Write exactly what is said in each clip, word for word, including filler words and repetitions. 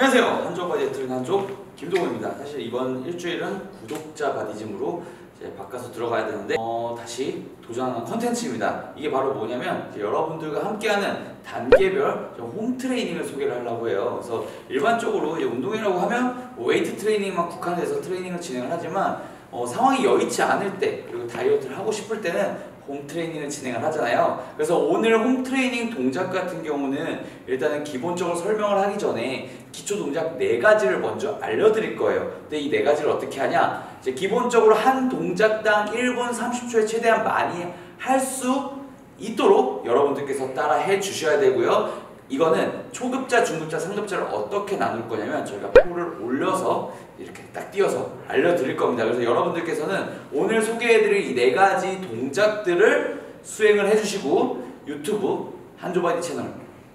안녕하세요, 한조바디 트레이너 한조 김동호입니다. 사실 이번 일주일은 구독자 바디짐으로 이제 바꿔서 들어가야 되는데 어, 다시 도전하는 컨텐츠입니다. 이게 바로 뭐냐면 이제 여러분들과 함께하는 단계별 홈트레이닝을 소개를 하려고 해요. 그래서 일반적으로 이제 운동이라고 하면 뭐 웨이트 트레이닝만 국한해서 트레이닝을 진행을 하지만 어, 상황이 여의치 않을 때, 그리고 다이어트를 하고 싶을 때는 홈트레이닝을 진행을 하잖아요. 그래서 오늘 홈트레이닝 동작 같은 경우는 일단은 기본적으로 설명을 하기 전에 기초 동작 네 가지를 먼저 알려드릴 거예요. 근데 이 네 가지를 어떻게 하냐, 이제 기본적으로 한 동작당 일 분 삼십 초에 최대한 많이 할 수 있도록 여러분들께서 따라 해 주셔야 되고요. 이거는 초급자, 중급자, 상급자를 어떻게 나눌 거냐면 저희가 표를 올려서 이렇게 딱 띄어서 알려드릴 겁니다. 그래서 여러분들께서는 오늘 소개해드릴 이 네 가지 동작들을 수행을 해주시고 유튜브 한조바디 채널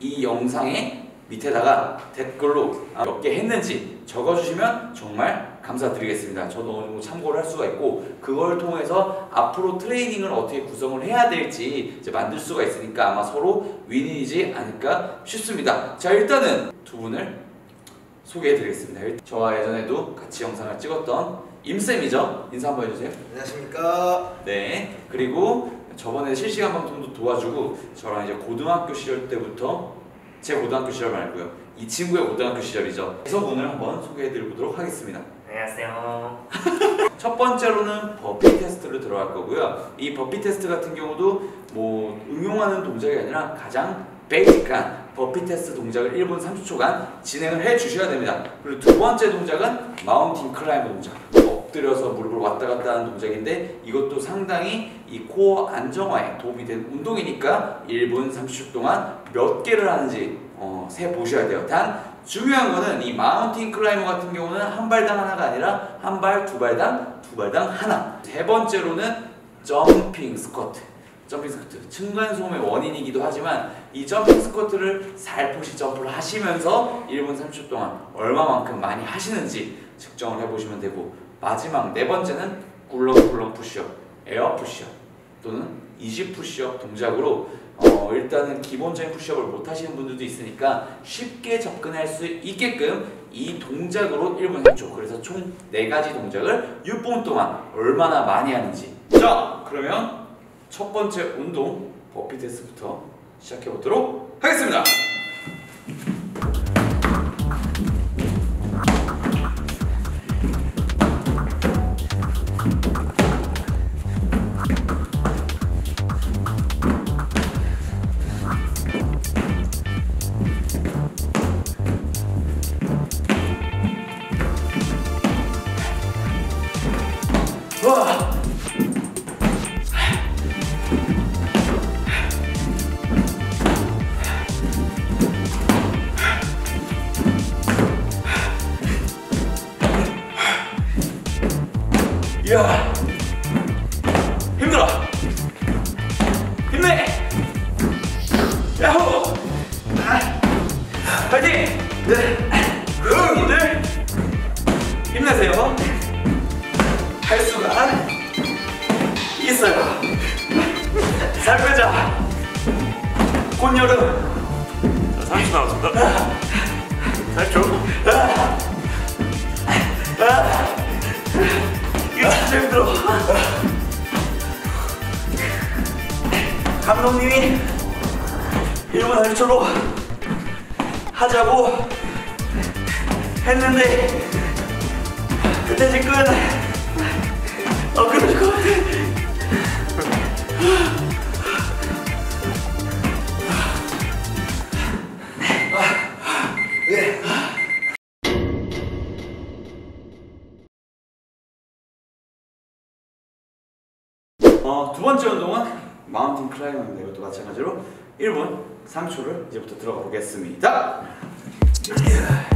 이 영상의 밑에다가 댓글로 몇 개 했는지 적어주시면 정말 감사드리겠습니다. 저도 어느 정도 참고를 할 수가 있고 그걸 통해서 앞으로 트레이닝을 어떻게 구성을 해야 될지 이제 만들 수가 있으니까 아마 서로 윈인이지 않을까 싶습니다. 자, 일단은 두 분을 소개해드리겠습니다. 저와 예전에도 같이 영상을 찍었던 임쌤이죠? 인사 한번 해주세요. 안녕하십니까. 네, 그리고 저번에 실시간 방송도 도와주고 저랑 이제 고등학교 시절 때부터, 제 고등학교 시절 말고요, 이 친구의 고등학교 시절이죠. 해서분을 한번 소개해드리도록 하겠습니다. 안녕하세요. 첫 번째로는 버피 테스트를 들어갈 거고요. 이 버피 테스트 같은 경우도 뭐 응용하는 동작이 아니라 가장 베이직한 버피 테스트 동작을 일 분 삼십 초간 진행을 해주셔야 됩니다. 그리고 두 번째 동작은 마운틴 클라이머 동작, 엎드려서 무릎을 왔다 갔다 하는 동작인데 이것도 상당히 이 코어 안정화에 도움이 되는 운동이니까 일 분 삼십 초 동안 몇 개를 하는지 어, 세 보셔야 돼요. 단 중요한 거는 이 마운틴 클라이머 같은 경우는 한 발당 하나가 아니라 한 발, 두 발당, 두 발당 하나. 세 번째로는 점핑 스쿼트. 점핑 스쿼트, 층간소음의 원인이기도 하지만 이 점핑 스쿼트를 살포시 점프를 하시면서 일 분 삼십 초 동안 얼마만큼 많이 하시는지 측정을 해보시면 되고, 마지막 네 번째는 꿀렁꿀렁 푸시업, 에어 푸시업 또는 이지 푸시업 동작으로 어, 일단은 기본적인 푸시업을 못 하시는 분들도 있으니까 쉽게 접근할 수 있게끔 이 동작으로 일 분 삼십 초, 그래서 총 네 가지 동작을 육 분 동안 얼마나 많이 하는지. 자, 그러면 첫 번째 운동 버피 테스트부터 시작해 보도록 하겠습니다. 야, 힘들어. 힘내. 야호. 파이팅. 여러분들 힘내세요. 할 수가 있어요. 살 빼자. 곧 여름. 자, 삼십 초 남았습니다. 살 줘. 이거 진짜 힘들어. 감독님이 일 분 삼십 초로 하자고 했는데 그때 지금 어 끊어질 것 같아. 어, 두 번째 운동은 마운틴 클라이머인데 이것도 마찬가지로 일 분 삼십 초를 이제부터 들어가 보겠습니다.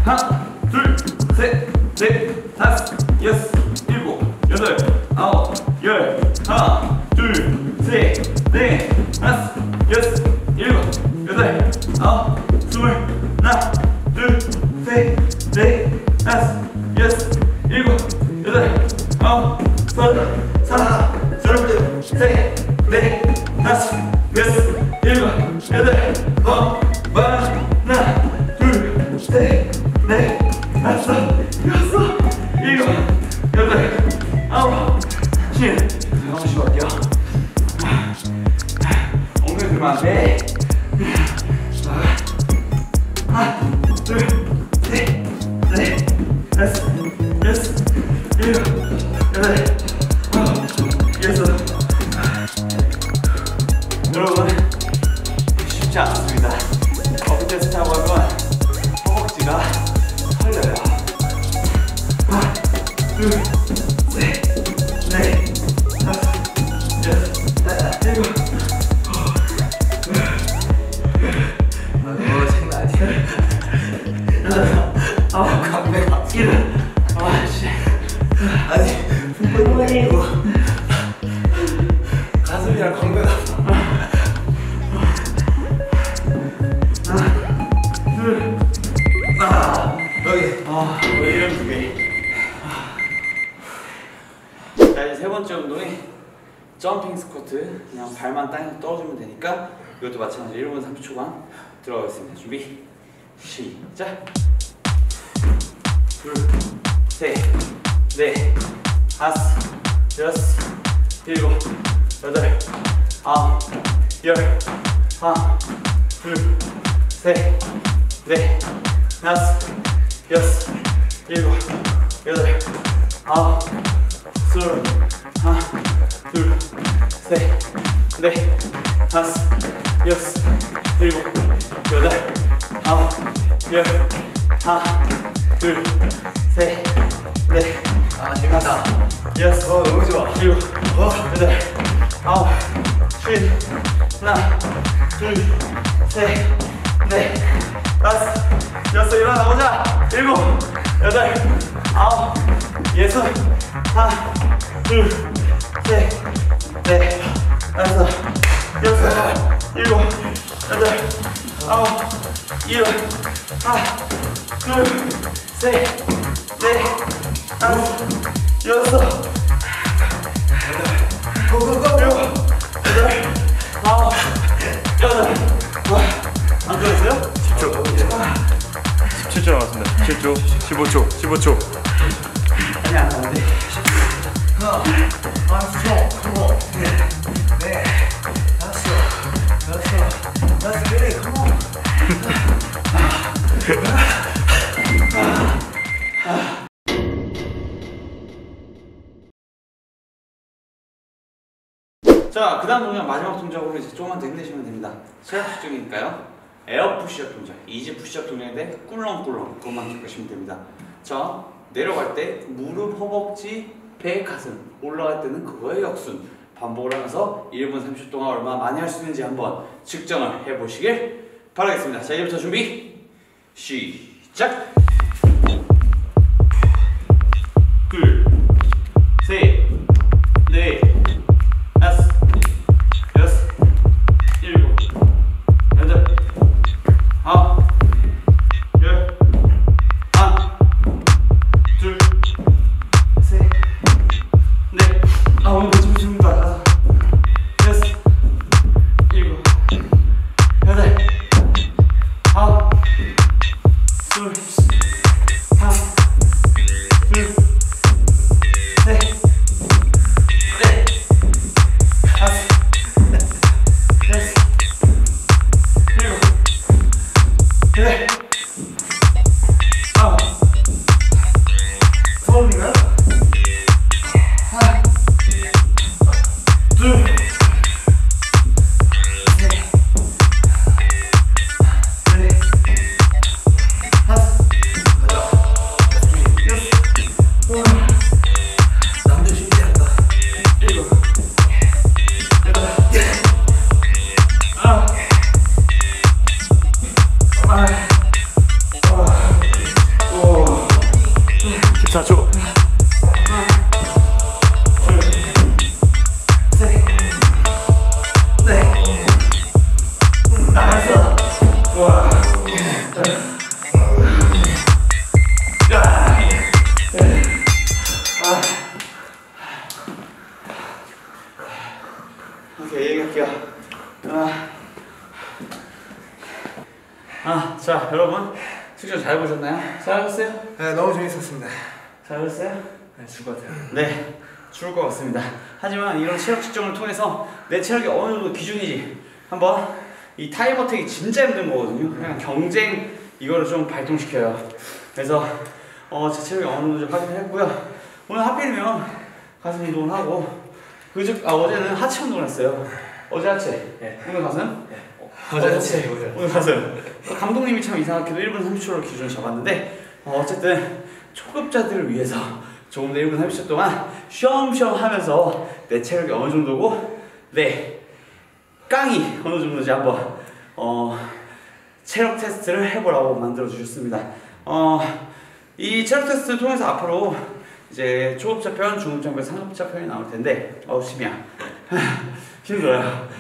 하나, 둘, 셋, 넷, 다섯, 여섯, 일곱, 여덟, 아홉, 열. 하나, 둘, 셋, 넷, 다섯, 여섯, 일곱, 여덟, 아홉, 스물. 하나, 둘, 셋, 넷, 다섯, 여섯, 일곱, 여덟, 아홉, 열, 사, 둘, 셋, 넷, 다섯, 여섯, 일곱, 여덟, 아홉, 하나, 둘, 셋. 넷, 다섯, 여섯, 일곱, 여덟, 아홉, 십. 한번 쉬고 갈게요. 엉덩이 들면 안 돼. 하나, 둘, 셋, 넷, 다섯, 여섯, 일곱, 여덟, 아홉, 여섯. 여러분, 쉽지 않습니다. 버피 테스트 하고 하면 허벅지가 털려요. 하나, 둘, 셋, 넷, 다섯, 여섯, 일곱. 어, 장난 아니야. 여덟, 아홉, 감배가. 일곱. 아, 씨. 아니, 뿜뿜이 이거. 가슴이랑 광배가. 자, 이제 세 번째 운동이 점핑 스쿼트. 그냥 발만 땅에 떨어지면 되니까 이것도 마찬가지로 일 분 삼십 초간 들어가겠습니다. 준비 시작. 둘, 셋, 넷, 다섯, 여섯, 일곱, 여덟, 아홉, 열. 하나, 둘, 셋, 넷, 다섯, 여섯, 일곱, 여덟, 아홉, 열. 하나, 둘, 셋, 넷, 다섯, 여섯, 일곱, 여덟, 아홉, 열. 하나, 둘, 셋, 넷, 아, 재밌다. 여섯, 어, 너무 좋아. 일곱, 어, 여덟, 아홉, 열. 하나, 둘, 셋, 넷, 다섯, 여섯, 일어나보자. 일곱, 여덟, 아홉, 여섯. 하나, 둘, 셋, 넷, 다섯, 여섯, 일곱, 여덟, 아홉, 열. 하나, 둘, 셋, 넷, 다섯, 여섯, 여덟, 일곱, 여덟, 아홉, 여덟. 안 들었어요? 십 초. 십칠 초 남았습니다. 십칠 초, 십오 초, 십오 초. 아니, 안 나는데. 하나, 둘, 컴온. 네, 다섯, 여섯, 다섯, 그래, 컴온. 자, 그 다음 동작 마지막 동작으로 이제 조금만 더 힘내시면 됩니다. 시합 중이니까요. 에어 푸시업 동작, 이지 푸시업 동작인데 꿀렁꿀렁 그것만 기억하시면 됩니다. 자, 내려갈 때 무릎, 허벅지, 배, 가슴, 올라갈 때는 그거의 역순 반복을 하면서 일 분 삼십 초 동안 얼마나 많이 할 수 있는지 한번 측정을 해보시길 바라겠습니다. 자, 이제부터 준비 시작. 둘, 셋, 넷, 다섯, 여섯, 일곱, 여덟, 아홉, 열. 하나, 둘, 셋, 넷, 아홉, 좀 줍니다. 여섯, 일곱, 여덟, 아홉, 둘, 하나, 둘, 셋, 넷, 다섯, 여섯, 일곱, 여덟, 아홉. 처음인가요? 하나, 둘, 셋, 넷, 다섯, 여섯, 일곱, 남들 쉽지 않다. 일곱, 여덟, 아홉, 아. 십사 초. 오케이, 얘기할게요. 아. 아, 자, 여러분, 숙제 잘 보셨나요? 자, 잘하셨어요? 네, 너무 재밌었습니다. 잘하셨어요? 네, 죽을 것 같아요. 네, 죽을 것 같습니다. 하지만 이런 체력 측정을 통해서 내 체력이 어느 정도 기준이지 한번 이 타임 어택이 진짜 힘든 거거든요. 그냥 경쟁 이거를 좀 발동시켜요. 그래서 어, 제 체력이 어느 정도 좀 확인을 했고요. 오늘 하필이면 가슴 운동을 하고 그저, 아, 어제는 하체 운동을 했어요. 어제 하체, 네. 오늘 가슴? 네. 어제 하체, 오늘, 오늘 가슴. 감독님이 참 이상하게도 일 분 삼십 초를 기준으로 잡았는데 어, 어쨌든 초급자들을 위해서 조금 더 일 분 삼십 초 동안 쉬엄쉬엄 하면서 내 체력이 어느 정도고 내 깡이 어느 정도인지 한번 어, 체력 테스트를 해보라고 만들어주셨습니다. 어, 이 체력 테스트를 통해서 앞으로 이제 초급자 편, 중급자 편, 상급자 편이 나올 텐데 어우 심이야 힘들어요.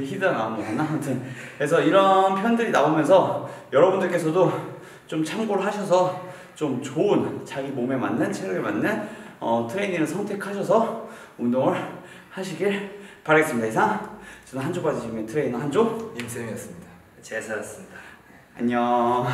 히다 나오면 되나? 아무튼 그래서 이런 편들이 나오면서 여러분들께서도 좀 참고를 하셔서 좀 좋은 자기 몸에 맞는 체력에 맞는 어, 트레이닝을 선택하셔서 운동을 하시길 바라겠습니다. 이상 저는 한조바디 지금의 트레이너 한조 임쌤이었습니다. 제사였습니다. 안녕.